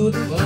to the